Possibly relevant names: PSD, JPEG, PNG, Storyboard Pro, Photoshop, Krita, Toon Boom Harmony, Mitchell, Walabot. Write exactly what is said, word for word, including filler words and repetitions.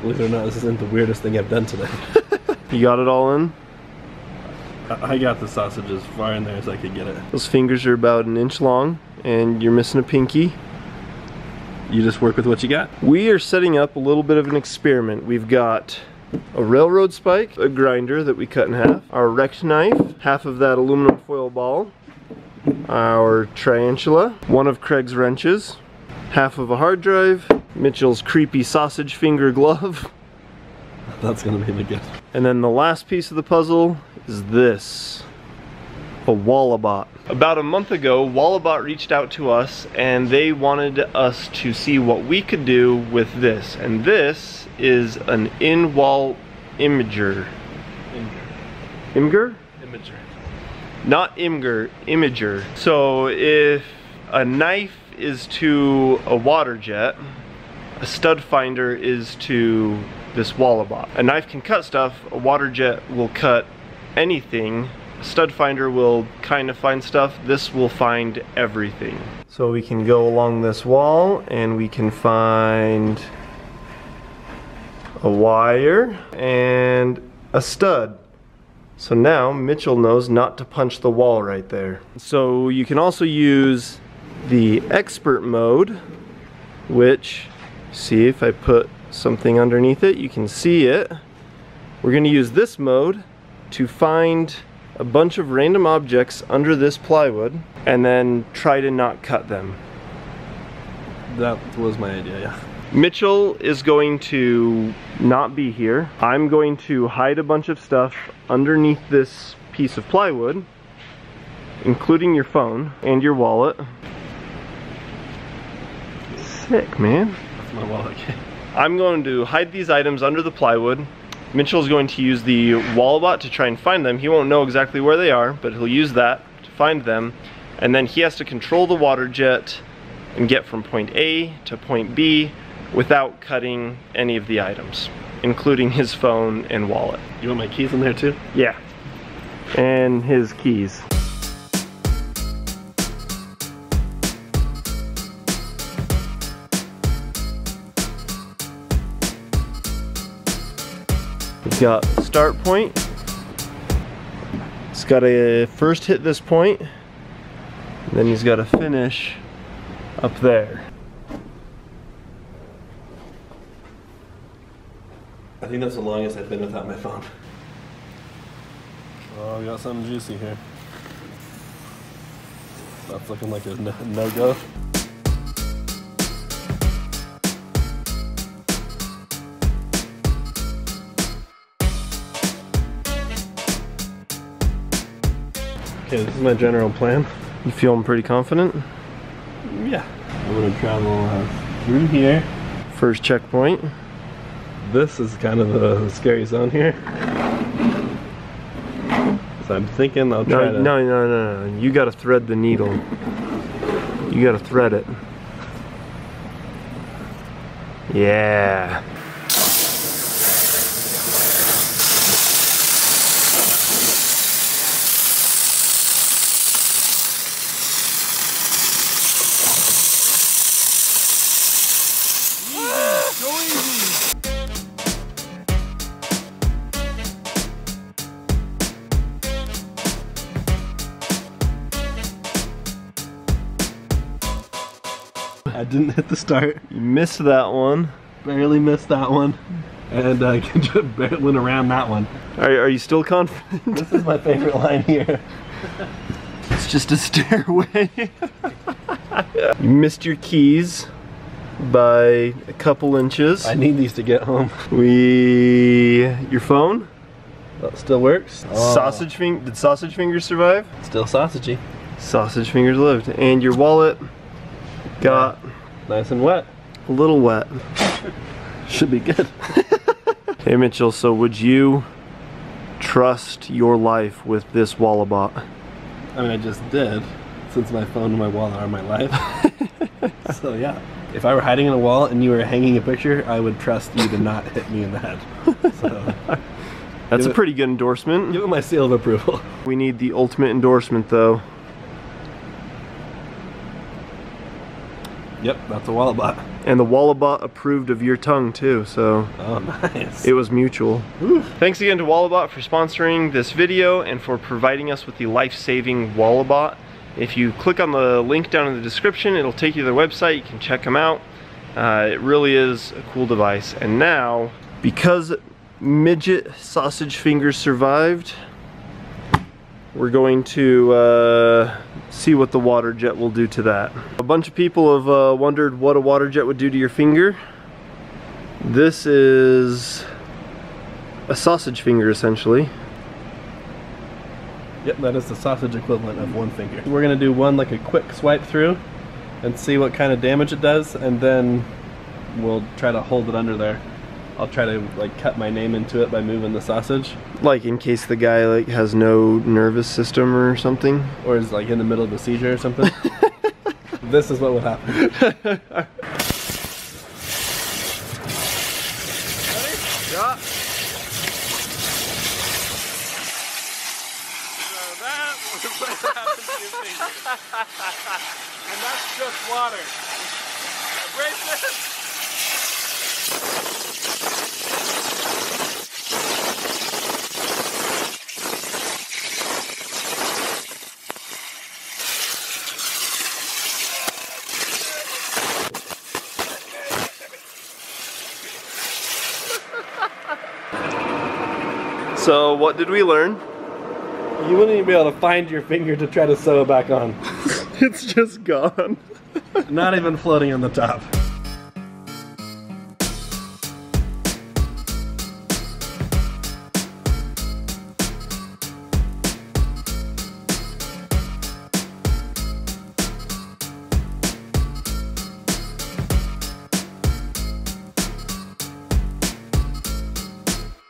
Believe it or not, this isn't the weirdest thing I've done today. You got it all in? I got the sausage as far in there as I could get it. Those fingers are about an inch long, and you're missing a pinky. You just work with what you got. We are setting up a little bit of an experiment. We've got a railroad spike, a grinder that we cut in half, our wrecked knife, half of that aluminum foil ball, our tarantula, one of Craig's wrenches, half of a hard drive, Mitchell's creepy sausage finger glove. That's gonna be the gift. And then the last piece of the puzzle is this, a Walabot. About a month ago, Walabot reached out to us and they wanted us to see what we could do with this. And this is an in-wall imager. Imger? Imger? Imager. Not Imger, imager. So if a knife is to a water jet, a stud finder is to this Walabot. A knife can cut stuff, a water jet will cut anything, a stud finder will kind of find stuff, this will find everything. So we can go along this wall and we can find a wire and a stud. So now Mitchell knows not to punch the wall right there. So you can also use the expert mode, which, see if I put something underneath it, you can see it. We're going to use this mode to find a bunch of random objects under this plywood and then try to not cut them. That was my idea, yeah. Mitchell is going to not be here. I'm going to hide a bunch of stuff underneath this piece of plywood, including your phone and your wallet. Sick, man. That's my wallet. I'm going to hide these items under the plywood. Mitchell's going to use the Walabot to try and find them. He won't know exactly where they are, but he'll use that to find them. And then he has to control the water jet and get from point A to point B without cutting any of the items, including his phone and wallet. You want my keys in there too? Yeah. And his keys. We've got start point. He's got to first hit this point, and then he's got to finish up there. I think that's the longest I've been without my phone. Oh, we got something juicy here. That's looking like a no-go. Okay, this is my general plan. You feeling pretty confident? Yeah. I'm gonna travel uh, through here. First checkpoint. This is kind of the scary zone here. So I'm thinking I'll try no, to... No, no, no, no. You gotta thread the needle. You gotta thread it. Yeah. I didn't hit the start. You missed that one. Barely missed that one. And I uh, just barely around that one. Are, are you still confident? This is my favorite line here. It's just a stairway. You missed your keys by a couple inches. I need these to get home. We... Your phone? That still works. Oh. Sausage fing- Did sausage fingers survive? Still sausagey. Sausage fingers lived. And your wallet got... Nice and wet. A little wet. Should be good. Hey Mitchell, so would you trust your life with this Walabot? I mean, I just did, since my phone and my wallet are my life. So yeah, if I were hiding in a wall and you were hanging a picture, I would trust you to not hit me in the head. So, that's a pretty good endorsement. Give it my seal of approval. We need the ultimate endorsement though. Yep, that's a Walabot. And the Walabot approved of your tongue too, so oh, nice. It was mutual. Oof. Thanks again to Walabot for sponsoring this video and for providing us with the life-saving Walabot. If you click on the link down in the description, it'll take you to their website. You can check them out. Uh, it really is a cool device. And now, because midget sausage fingers survived, we're going to uh, see what the water jet will do to that. A bunch of people have uh, wondered what a water jet would do to your finger. This is a sausage finger, essentially. Yep, that is the sausage equivalent of one finger. We're gonna do one like a quick swipe through and see what kind of damage it does, and then we'll try to hold it under there. I'll try to like cut my name into it by moving the sausage. Like in case the guy like has no nervous system or something? Or is like in the middle of a seizure or something. This is what would happen. Ready? Yeah. So that was what happened to your finger. And that's just water. Brace this. So what did we learn? You wouldn't even be able to find your finger to try to sew it back on. It's just gone. Not even floating on the top.